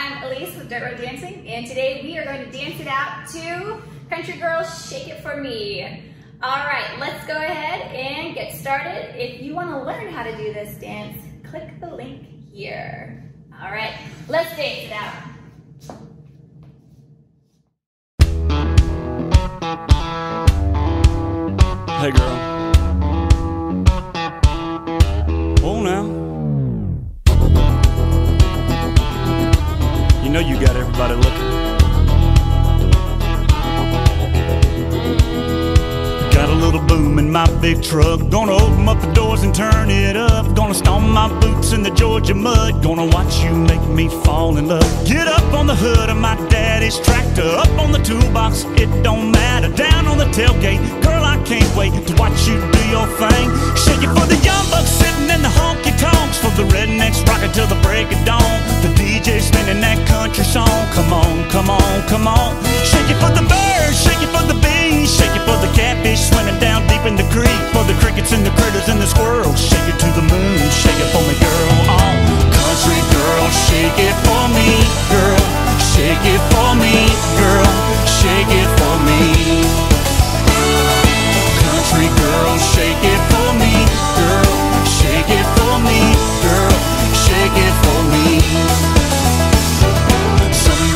I'm Elise with Dirt Road Dancing, and today we are going to dance it out to Country Girl Shake It For Me. All right, let's go ahead and get started. If you want to learn how to do this dance, click the link here. All right, let's dance it out. Hey girl. You know you got everybody looking. Got a little boom in my big truck, gonna open up the doors and turn it up. Gonna stomp my boots in the Georgia mud, gonna watch you make me fall in love. Get up on the hood of my daddy's tractor, up on the toolbox, it don't matter. Down on the tailgate, girl, I can't wait to watch you do your thing. Shake it for the young bucks sitting in the honky-tonks, for the rednecks rocking till the break of dawn. The DJ spinning that country song. Come on, come on, come on. Shake it for the birds, shake it for the bees, shake it for the catfish swimming down deep in the creek, for the crickets and the critters and the squirrels. Shake it to the moon, shake it for me, girl. Oh, country girl, shake it for me, girl. Shake it for me, girl. Shake it for me. Country girl, shake it for me, girl. Shake it for me, girl. Shake it for me.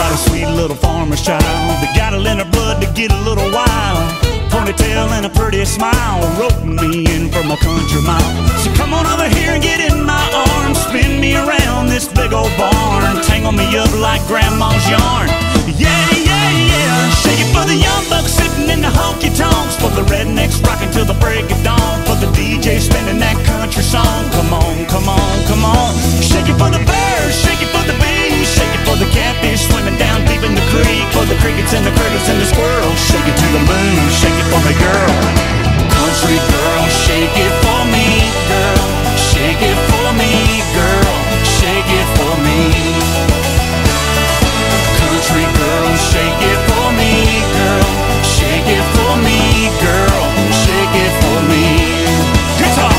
A sweet little farmer's child, they got it in her blood to get a little wild. Ponytail and a pretty smile, roped me in from a country mile. So come on over here and get in my arms, spin me around this big old barn, tangle me up like grandma's yarn. Yeah, yeah, yeah. Shake it for the young bucks sitting in the honky-tonks, for the rednecks rocking till the break of dawn, for the DJ spinning that country song. Come on, come on, come on. Shake it for the birds, shake it for the bees, shake it for the catfish swimming down deep in the creek, for the crickets and the critters and the squirrels. Shake it to the moon, shake it for me, girl. Country girl, shake it for me, girl. Shake it for me, girl. Shake it for me. Country girl, shake it for me, girl. Shake it for me, girl. Shake it for me. Guitar.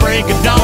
Break it down.